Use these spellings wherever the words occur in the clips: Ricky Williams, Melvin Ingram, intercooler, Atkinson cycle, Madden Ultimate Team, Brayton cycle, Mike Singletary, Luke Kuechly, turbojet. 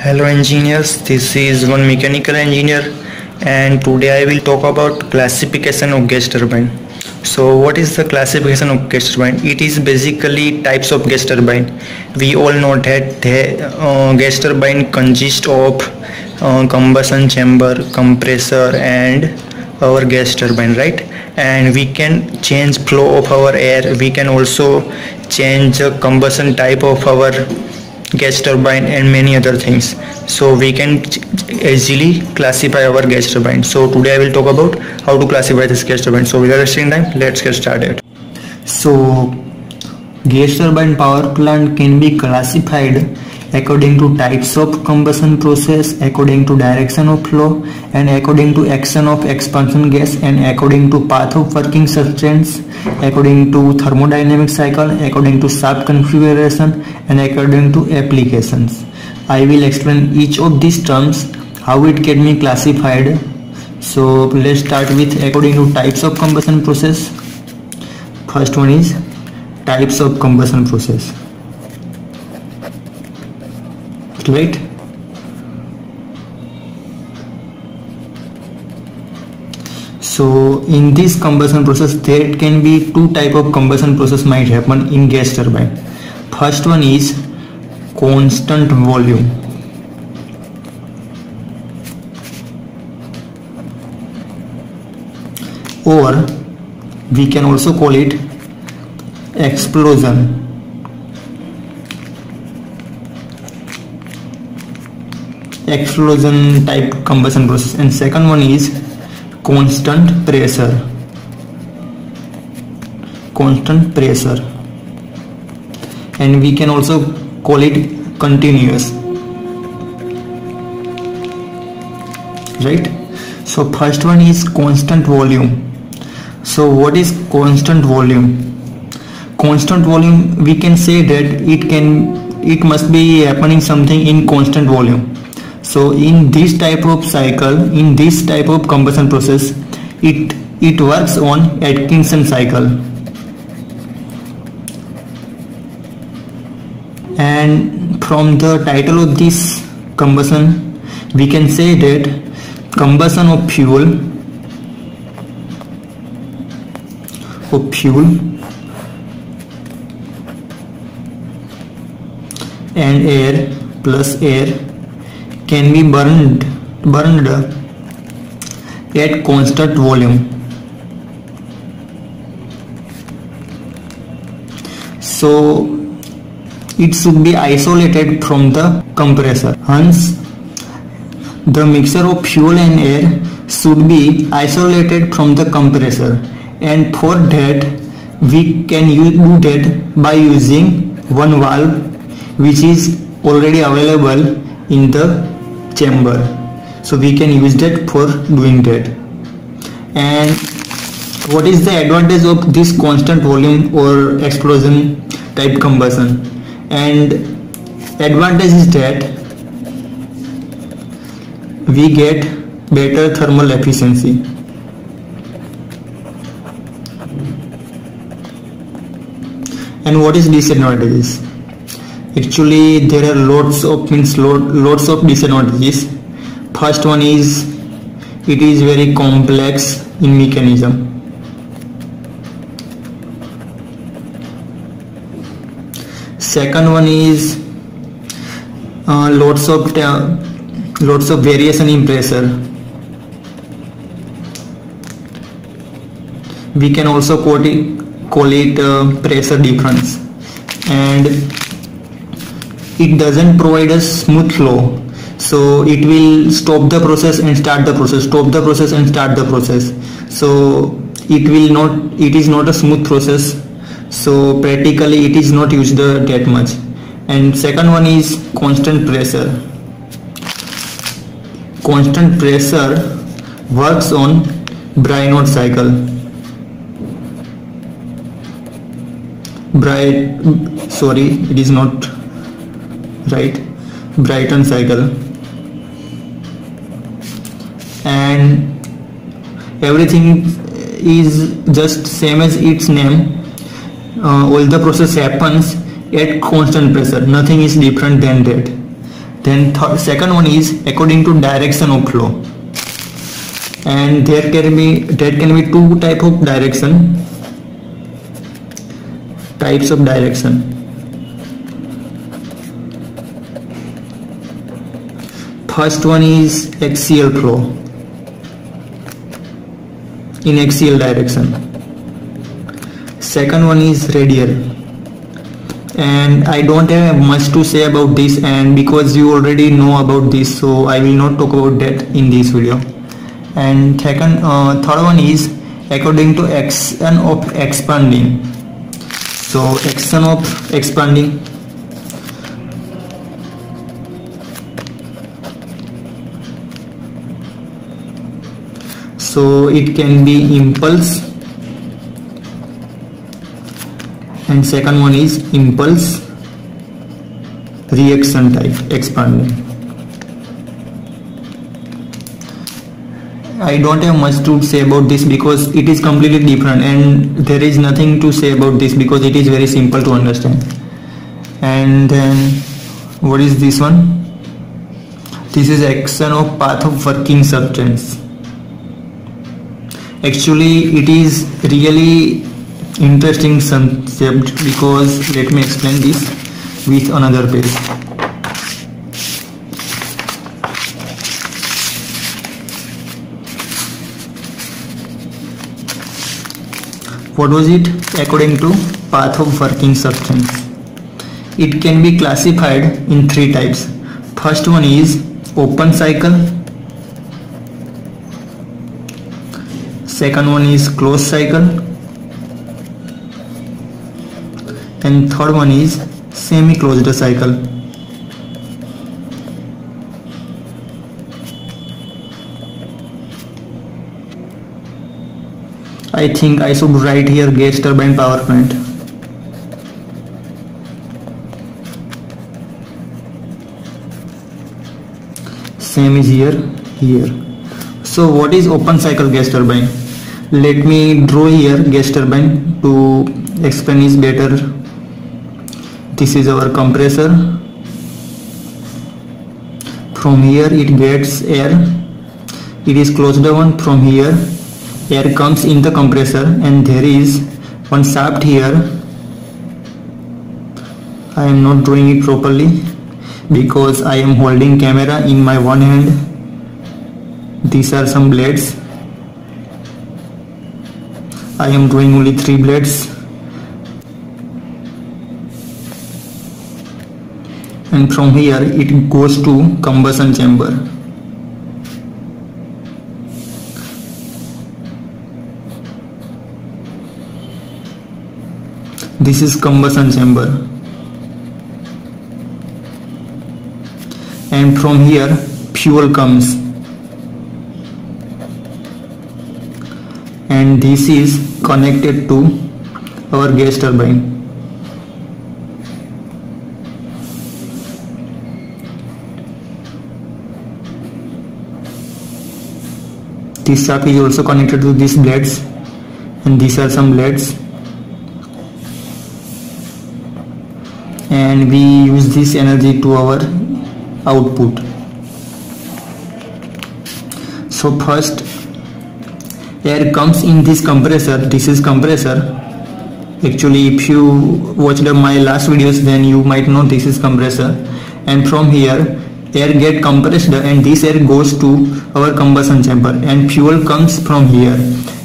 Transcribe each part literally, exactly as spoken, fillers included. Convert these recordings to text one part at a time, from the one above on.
Hello engineers, this is one mechanical engineer and today I will talk about classification of gas turbine. So what is the classification of gas turbine? It is basically types of gas turbine. We all know that the, uh, gas turbine consists of uh, combustion chamber, compressor and our gas turbine, right? And we can change flow of our air. We can also change the combustion type of our gas turbine and many other things, so we can easily classify our gas turbine. So today I will talk about how to classify this gas turbine. So without wasting time, let's get started. So gas turbine power plant can be classified according to types of combustion process, according to direction of flow, and according to action of expansion gas, and according to path of working substance, according to thermodynamic cycle, according to shaft configuration, and according to applications. I will explain each of these terms, how it can be classified. So let's start with according to types of combustion process. First one is types of combustion process, right? So in this combustion process, there can be two type of combustion process might happen in gas turbine. First one is constant volume. Or we can also call it explosion. Explosion type combustion process. And second one is constant pressure. Constant pressure. And we can also call it continuous, right? So first one is constant volume. So what is constant volume? Constant volume, we can say that it can it must be happening something in constant volume. So in this type of cycle, in this type of combustion process, it it works on Atkinson cycle. And from the title of this combustion, we can say that combustion of fuel of fuel and air plus air can be burned burned at constant volume. So it should be isolated from the compressor. Hence the mixture of fuel and air should be isolated from the compressor, and for that we can use, do that by using one valve which is already available in the chamber. So we can use that for doing that. And what is the advantage of this constant volume or explosion type combustion? And advantage is that we get better thermal efficiency. And what is disadvantages? Actually there are lots of means lot, lots of disadvantages. First one is it is very complex in mechanism. Second one is uh, lots of uh, lots of variation in pressure. We can also call it call it uh, pressure difference. And it doesn't provide a smooth flow, so it will stop the process and start the process, stop the process and start the process. So it will not, it is not a smooth process. So practically it is not used that much. And second one is constant pressure. Constant pressure works on Brayton cycle. Bray, sorry, it is not. Right, Brayton cycle, and everything is just same as its name. Uh, all the process happens at constant pressure. Nothing is different than that. Then th second one is according to direction of flow, and there can be there can be two type of direction types of direction. First one is axial flow in axial direction. Second one is radial, and I don't have much to say about this, and because you already know about this, so I will not talk about that in this video. And second, uh, third one is according to action of expanding. So action of expanding, so it can be impulse. And second one is impulse reaction type expanding. I don't have much to say about this because it is completely different, and there is nothing to say about this because it is very simple to understand. And then what is this one? This is action of path of working substance. Actually it is really interesting concept, because let me explain this with another page. What was it? According to path of working substance, it can be classified in three types. First one is open cycle, second one is closed cycle, and third one is semi-closed cycle. I think I should write here gas turbine power plant. Same is here, here. So what is open cycle gas turbine? Let me draw here gas turbine to explain it better. This is our compressor. From here it gets air. It is closed down. From here air comes in the compressor, and there is one shaft here. I am not drawing it properly because I am holding camera in my one hand. These are some blades. I am drawing only three blades. And from here it goes to combustion chamber. This is combustion chamber, and from here fuel comes, and this is connected to our gas turbine. This shaft is also connected to these blades, and these are some blades, and we use this energy to our output. So first air comes in this compressor. This is compressor. Actually if you watched my last videos, then you might know this is compressor. And from here air get compressed, and this air goes to our combustion chamber, and fuel comes from here,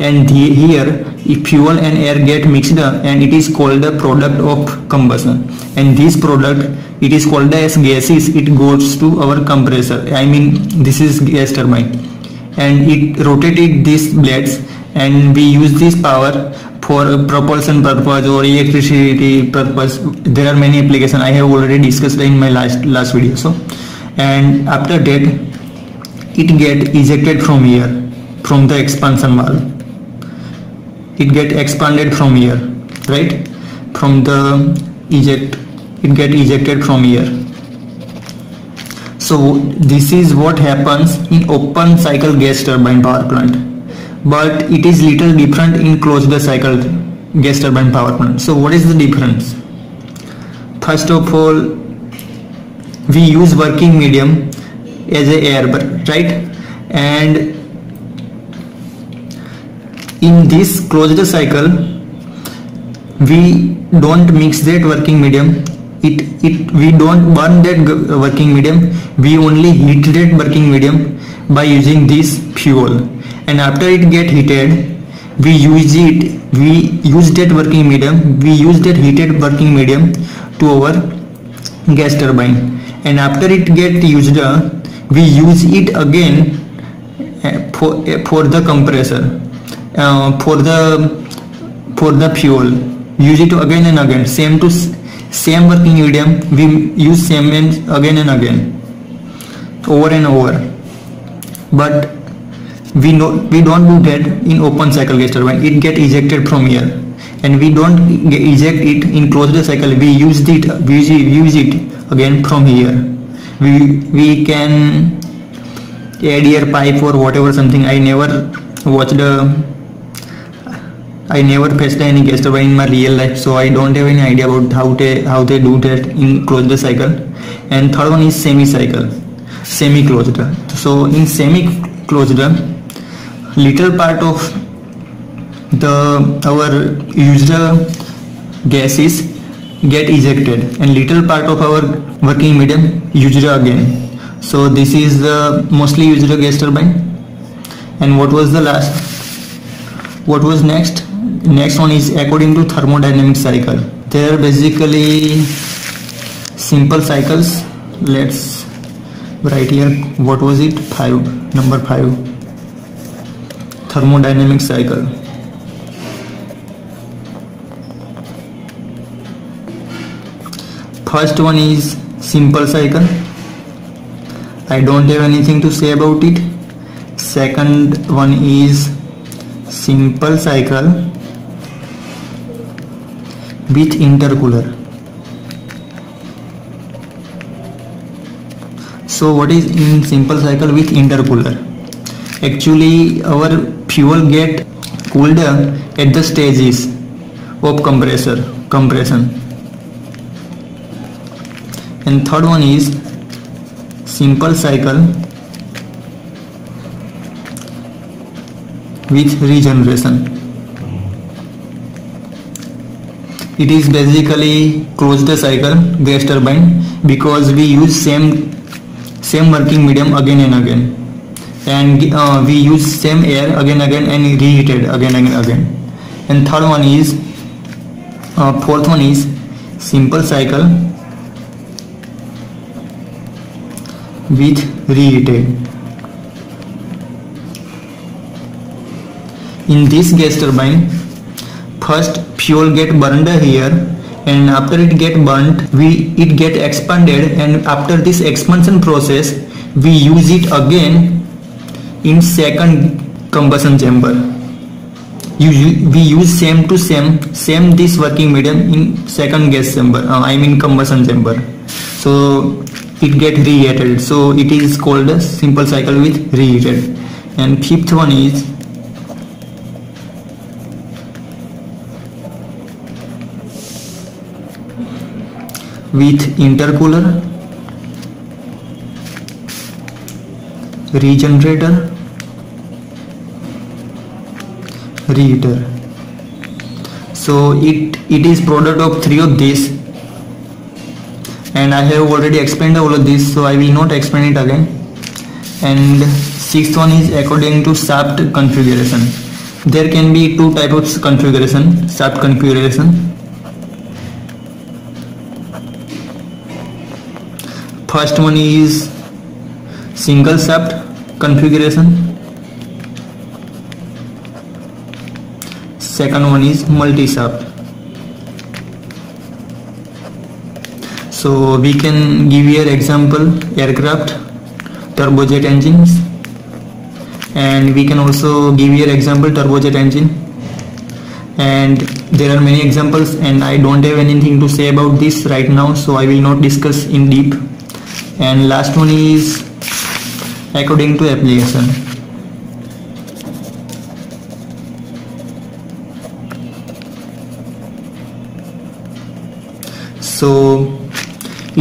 and the, here if fuel and air get mixed, and it is called the product of combustion, and this product it is called as gases. It goes to our compressor. I mean this is gas turbine, and it rotated these blades, and we use this power for propulsion purpose or electricity purpose. There are many applications. I have already discussed in my last last video. So and after that it get ejected from here, from the expansion valve. It get expanded from here, right? From the eject, it get ejected from here. So this is what happens in open cycle gas turbine power plant, but it is little different in closed cycle gas turbine power plant. So what is the difference? First of all, we use working medium as a air, right? And in this closed cycle we don't mix that working medium. It, it we don't burn that working medium, we only heat that working medium by using this fuel, and after it get heated we use it we use that working medium we use that heated working medium to our gas turbine, and after it get used uh, we use it again uh, for, uh, for the compressor, uh, for the for the fuel. Use it again and again, same to same working medium we use same and again and again, over and over. But we know we don't do that in open cycle gas turbine. It get ejected from here, and we don't eject it in closed cycle. We use it we use it again from here. We we can add air pipe or whatever something. I never watched a I never faced any gas turbine in my real life, so I don't have any idea about how they how they do that in closed cycle. And third one is semi cycle, semi closed. So in semi closed, little part of the our used gases get ejected and little part of our working medium used again. So this is the mostly used gas turbine. And what was the last? What was next? Next one is according to thermodynamic cycle. They are basically simple cycles. Let's write here. What was it? Five. Number five. Thermodynamic cycle. First one is simple cycle. I don't have anything to say about it. Second one is simple cycle with intercooler. So what is in simple cycle with intercooler? Actually our fuel get cooled at the stages of compressor compression. And third one is simple cycle with regeneration. It is basically closed cycle gas turbine because we use same same working medium again and again, and uh, we use same air again and again and reheated again and again. And third one is uh, fourth one is simple cycle with reheated. In this gas turbine, first fuel get burned here, and after it get burnt we it get expanded, and after this expansion process we use it again in second combustion chamber. We use same to same same this working medium in second gas chamber, uh, I mean combustion chamber. So it get reheated, so it is called a simple cycle with reheated. And fifth one is with intercooler, regenerator, reheater. So it it is product of three of these, and I have already explained all of this, so I will not explain it again. And sixth one is according to shaft configuration. There can be two types of configuration, shaft configuration. First one is single shaft configuration, second one is multi shaft. So we can give here example aircraft, turbojet engines, and we can also give here example turbojet engine, and there are many examples, and I don't have anything to say about this right now, so I will not discuss in deep. And last one is according to application. So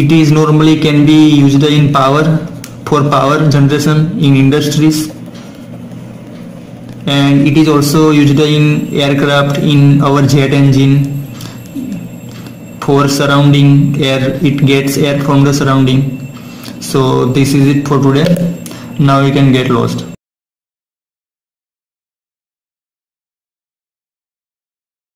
It is normally can be used in power, for power generation, in industries, and it is also used in aircraft, in our jet engine, for surrounding air. It gets air from the surrounding. So this is it for today. Now you can get lost.